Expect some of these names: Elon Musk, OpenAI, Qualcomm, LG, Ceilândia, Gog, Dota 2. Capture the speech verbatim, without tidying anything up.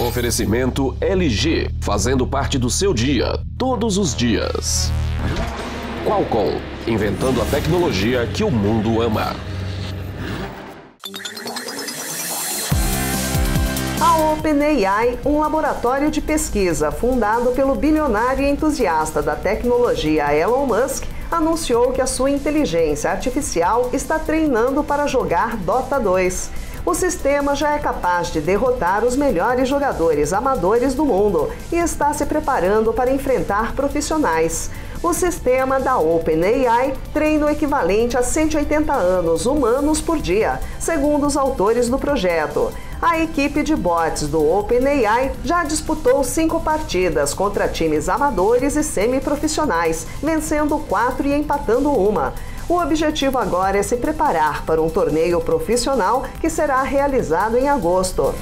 Oferecimento L G, fazendo parte do seu dia, todos os dias. Qualcomm, inventando a tecnologia que o mundo ama. A OpenAI, um laboratório de pesquisa fundado pelo bilionário e entusiasta da tecnologia Elon Musk, anunciou que a sua inteligência artificial está treinando para jogar Dota dois. O sistema já é capaz de derrotar os melhores jogadores amadores do mundo e está se preparando para enfrentar profissionais. O sistema da OpenAI treina o equivalente a cento e oitenta anos humanos por dia, segundo os autores do projeto. A equipe de bots do OpenAI já disputou cinco partidas contra times amadores e semiprofissionais, vencendo quatro e empatando uma. O objetivo agora é se preparar para um torneio profissional que será realizado em agosto.